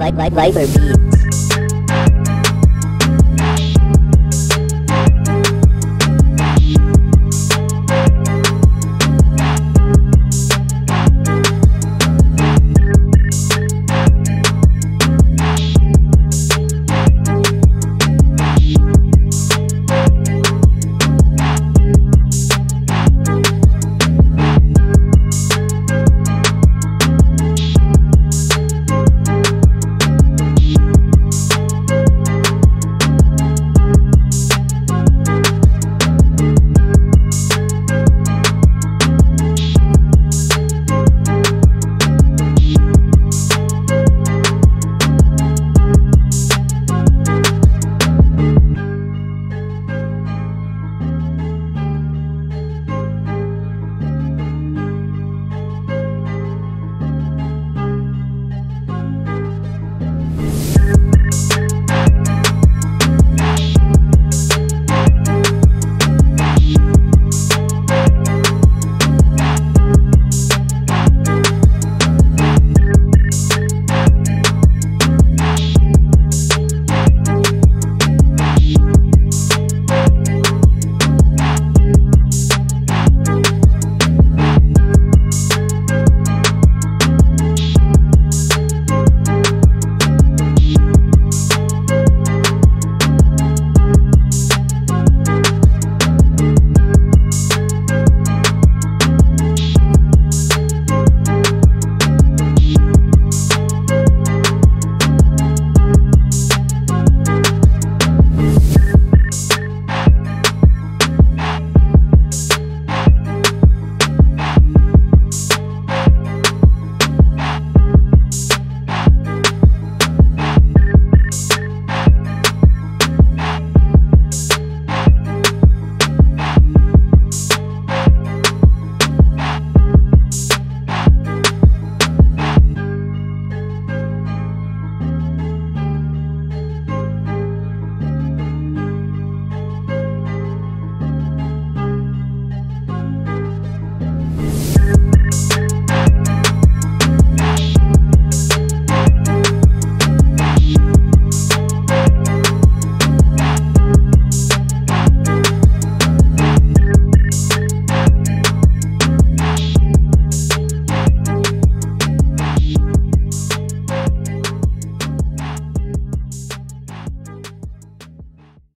like, labor beat.